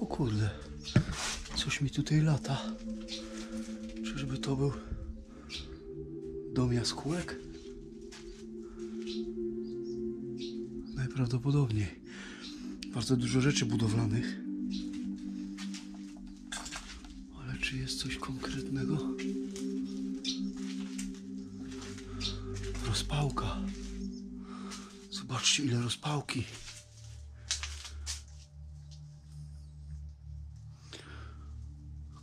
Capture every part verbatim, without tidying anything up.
O kurde, coś mi tutaj lata. Czyżby to był Dom Jaskółek? Najprawdopodobniej. Bardzo dużo rzeczy budowlanych. Ale czy jest coś konkretnego? Rozpałka. Zobaczcie, ile rozpałki.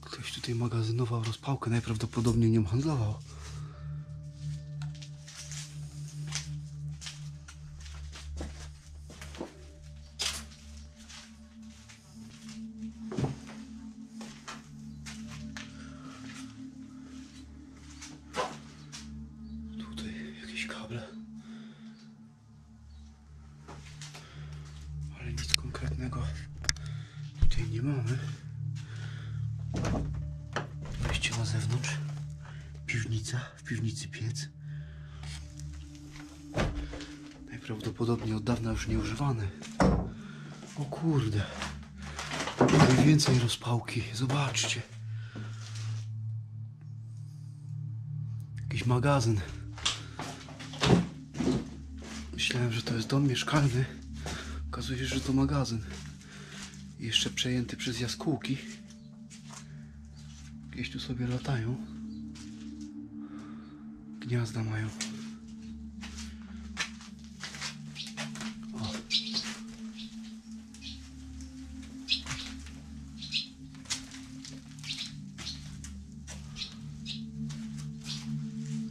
Ktoś tutaj magazynował rozpałkę, najprawdopodobniej nią handlował. Ale nic konkretnego tutaj nie mamy. Wejście na zewnątrz. Piwnica, w piwnicy piec. Najprawdopodobniej od dawna już nieużywany. O kurde. Tutaj więcej rozpałki. Zobaczcie. Jakiś magazyn. Myślałem, że to jest dom mieszkalny. Okazuje się, że to magazyn. Jeszcze przejęty przez jaskółki. Gdzieś tu sobie latają. Gniazda mają. O.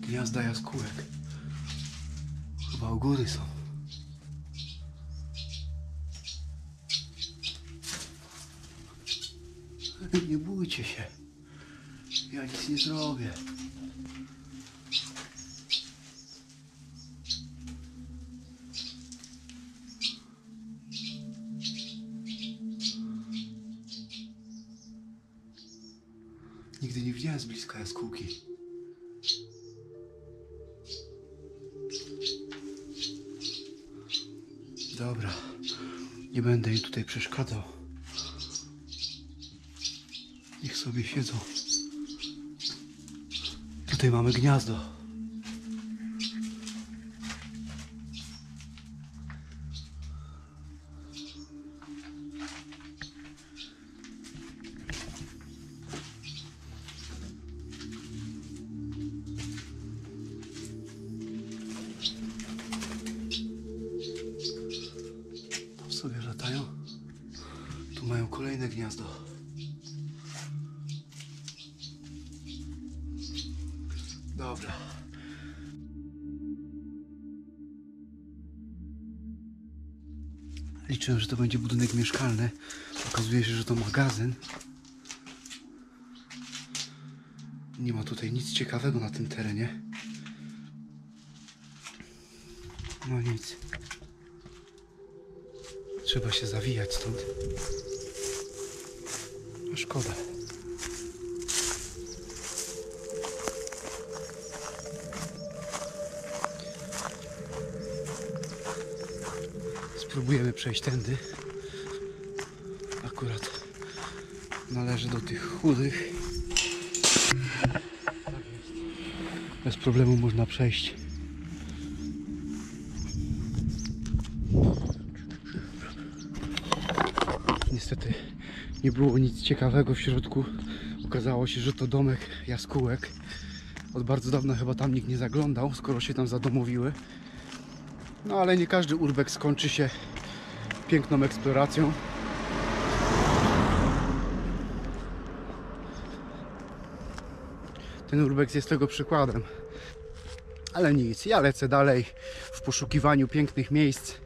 Gniazda jaskółek. Chyba u góry są. Nie bójcie się. Ja nic nie zrobię. Nigdy nie widziałem z bliska jaskółki. Dobra. Nie będę jej tutaj przeszkadzał. Niech sobie siedzą. Tutaj mamy gniazdo. Tam sobie latają. Tu mają kolejne gniazdo. Dobra. Liczyłem, że to będzie budynek mieszkalny. Okazuje się, że to magazyn. Nie ma tutaj nic ciekawego na tym terenie. No nic. Trzeba się zawijać stąd. A szkoda. Spróbujemy przejść tędy. Akurat należy do tych chudych. Tak jest. Bez problemu można przejść. Niestety nie było nic ciekawego w środku. Okazało się, że to domek jaskółek. Od bardzo dawna chyba tam nikt nie zaglądał, skoro się tam zadomowiły. No ale nie każdy urbek skończy się piękną eksploracją. Ten urbek jest tego przykładem. Ale nic, ja lecę dalej w poszukiwaniu pięknych miejsc.